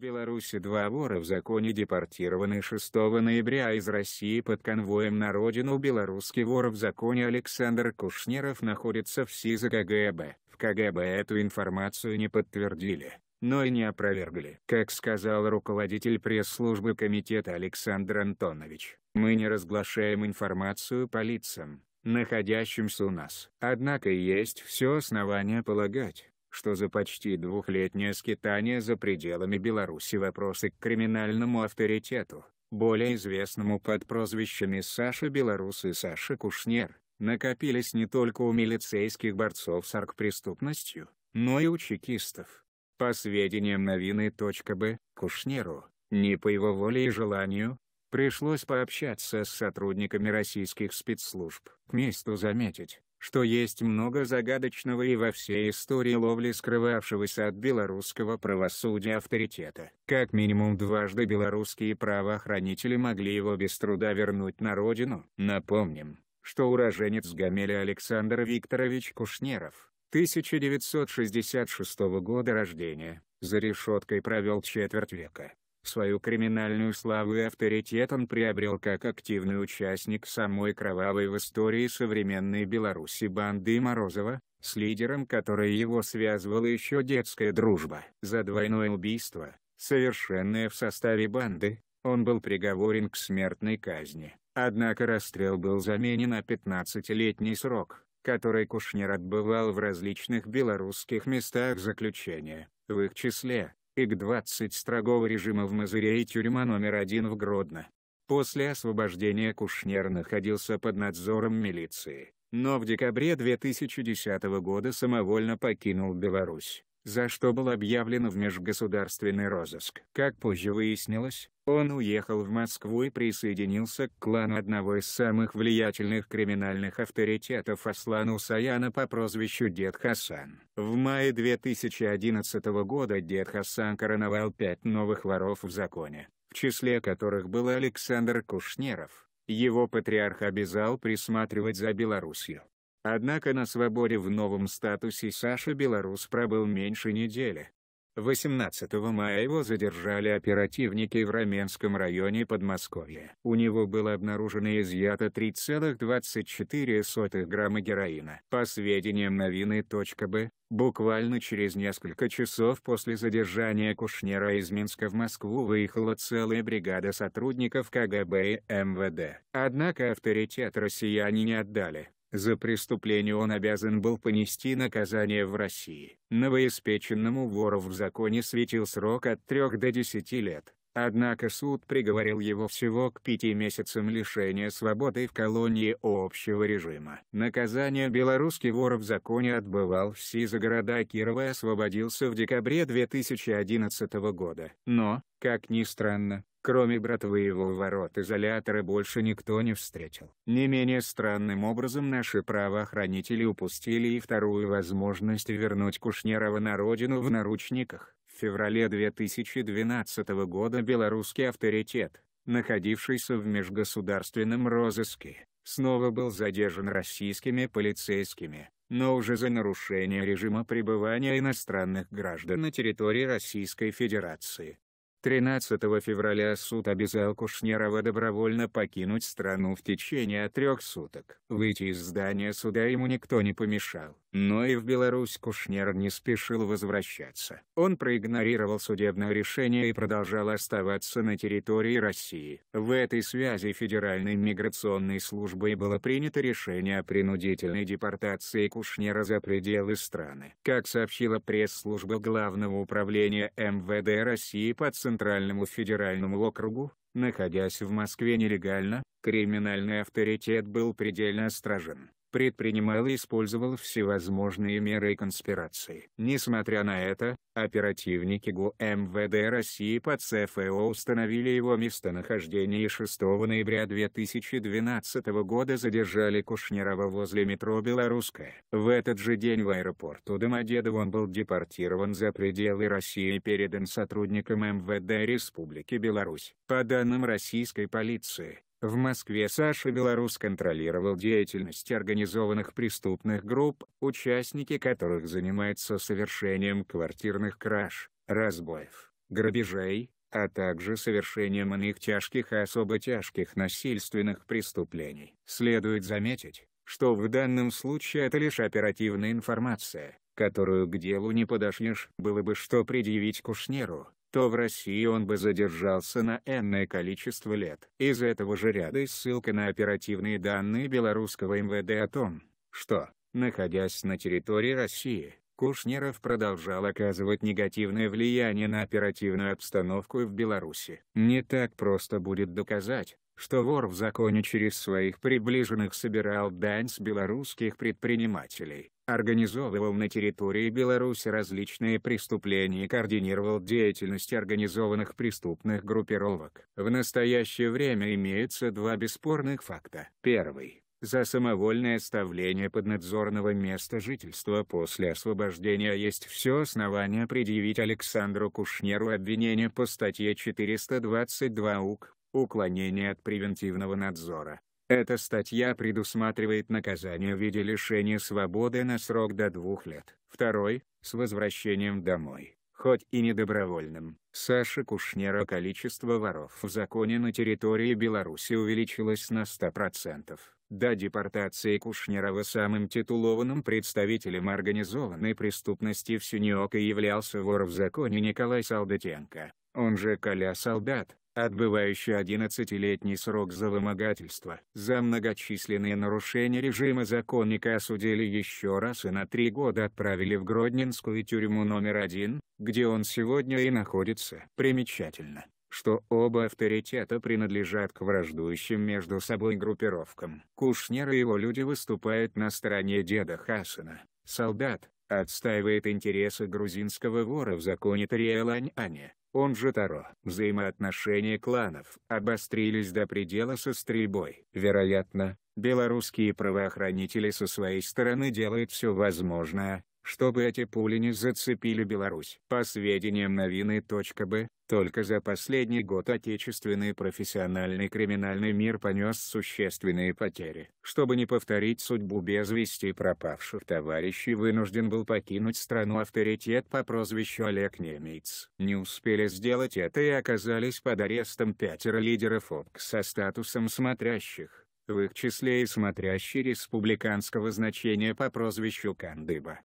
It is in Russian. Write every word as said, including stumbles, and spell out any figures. Беларуси два вора в законе депортированы шестого ноября из России под конвоем на родину. Белорусский вор в законе Александр Кушнеров находится в СИЗО КГБ. В КГБ эту информацию не подтвердили, но и не опровергли. Как сказал руководитель пресс-службы комитета Александр Антонович, мы не разглашаем информацию по лицам, находящимся у нас. Однако есть все основания полагать, что за почти двухлетнее скитание за пределами Беларуси вопросы к криминальному авторитету, более известному под прозвищами Саша Белорус и Саша Кушнер, накопились не только у милицейских борцов с оргпреступностью, но и у чекистов. По сведениям Новины.б, Кушнеру, не по его воле и желанию, пришлось пообщаться с сотрудниками российских спецслужб. К месту заметить, что есть много загадочного и во всей истории ловли скрывавшегося от белорусского правосудия авторитета. Как минимум дважды белорусские правоохранители могли его без труда вернуть на родину. Напомним, что уроженец Гомеля Александр Викторович Кушнеров, тысяча девятьсот шестьдесят шестого года рождения, за решеткой провел четверть века. Свою криминальную славу и авторитет он приобрел как активный участник самой кровавой в истории современной Беларуси банды Морозова, с лидером которой его связывала еще детская дружба. За двойное убийство, совершенное в составе банды, он был приговорен к смертной казни. Однако расстрел был заменен на пятнадцатилетний срок, который Кушнер отбывал в различных белорусских местах заключения, в их числе, И К двадцать строгого режима в Мазыре и тюрьма номер один в Гродно. После освобождения Кушнер находился под надзором милиции, но в декабре две тысячи десятого года самовольно покинул Беларусь, за что был объявлен в межгосударственный розыск. Как позже выяснилось, он уехал в Москву и присоединился к клану одного из самых влиятельных криминальных авторитетов Аслана Усаяна по прозвищу Дед Хасан. В мае две тысячи одиннадцатого года Дед Хасан короновал пять новых воров в законе, в числе которых был Александр Кушнеров. Его патриарх обязал присматривать за Белоруссию. Однако на свободе в новом статусе Саша Белорус пробыл меньше недели. восемнадцатого мая его задержали оперативники в Раменском районе Подмосковья. У него было обнаружено и изъято три целых двадцать четыре сотых грамма героина. По сведениям Новины.б, буквально через несколько часов после задержания Кушнера из Минска в Москву выехала целая бригада сотрудников КГБ и МВД. Однако авторитет россияне не отдали. За преступление он обязан был понести наказание в России. Новоиспеченному вору в законе светил срок от трёх до десяти лет, однако суд приговорил его всего к пяти месяцам лишения свободы в колонии общего режима. Наказание белорусский вор в законе отбывал в СИЗО города Кирова и освободился в декабре две тысячи одиннадцатого года. Но, как ни странно, кроме братвы его у ворот изолятора больше никто не встретил. Не менее странным образом наши правоохранители упустили и вторую возможность вернуть Кушнерова на родину в наручниках. В феврале две тысячи двенадцатого года белорусский авторитет, находившийся в межгосударственном розыске, снова был задержан российскими полицейскими, но уже за нарушение режима пребывания иностранных граждан на территории Российской Федерации. тринадцатого февраля суд обязал Кушнерова добровольно покинуть страну в течение трех суток. Выйти из здания суда ему никто не помешал. Но и в Беларусь Кушнер не спешил возвращаться. Он проигнорировал судебное решение и продолжал оставаться на территории России. В этой связи Федеральной миграционной службой было принято решение о принудительной депортации Кушнера за пределы страны. Как сообщила пресс-служба Главного управления МВД России по Центральному федеральному округу, находясь в Москве нелегально, криминальный авторитет был предельно осторожен, предпринимал и использовал всевозможные меры конспирации. Несмотря на это, оперативники ГУ МВД России по ЦФО установили его местонахождение и шестого ноября две тысячи двенадцатого года задержали Кушнерова возле метро «Белорусская». В этот же день в аэропорту Домодедово он был депортирован за пределы России и передан сотрудникам МВД Республики Беларусь. По данным российской полиции, в Москве Саша Белорус контролировал деятельность организованных преступных групп, участники которых занимаются совершением квартирных краж, разбоев, грабежей, а также совершением иных тяжких и особо тяжких насильственных преступлений. Следует заметить, что в данном случае это лишь оперативная информация, которую к делу не подошьешь. Было бы что предъявить Кушнеру, то в России он бы задержался на энное количество лет. Из этого же ряда и ссылка на оперативные данные белорусского МВД о том, что, находясь на территории России, Кушнеров продолжал оказывать негативное влияние на оперативную обстановку в Беларуси. Не так просто будет доказать, что вор в законе через своих приближенных собирал дань с белорусских предпринимателей, организовывал на территории Беларуси различные преступления и координировал деятельность организованных преступных группировок. В настоящее время имеются два бесспорных факта. Первый. За самовольное оставление поднадзорного места жительства после освобождения есть все основания предъявить Александру Кушнеру обвинение по статье четыреста двадцать два УК «Уклонение от превентивного надзора». Эта статья предусматривает наказание в виде лишения свободы на срок до двух лет. Второй – с возвращением домой, хоть и недобровольным. Саша Кушнера количество воров в законе на территории Беларуси увеличилось на сто процентов. До депортации Кушнерова самым титулованным представителем организованной преступности в Синеоке являлся вор в законе Николай Солдатенко, он же Коля Солдат, отбывающий одиннадцатилетний срок за вымогательство. За многочисленные нарушения режима законника осудили еще раз и на три года отправили в Гродненскую тюрьму номер один, где он сегодня и находится. Примечательно, что оба авторитета принадлежат к враждующим между собой группировкам. Кушнер и его люди выступают на стороне Деда Хасана. Солдат отстаивает интересы грузинского вора в законе Триэл-Ань-Ане, он же Таро. Взаимоотношения кланов обострились до предела со стрельбой. Вероятно, белорусские правоохранители со своей стороны делают все возможное, чтобы эти пули не зацепили Беларусь. По сведениям Новины.б, только за последний год отечественный профессиональный криминальный мир понес существенные потери. Чтобы не повторить судьбу без вести пропавших товарищей, вынужден был покинуть страну авторитет по прозвищу Олег Немец. Не успели сделать это и оказались под арестом пятеро лидеров ОПК со статусом смотрящих, в их числе и смотрящий республиканского значения по прозвищу Кандыба.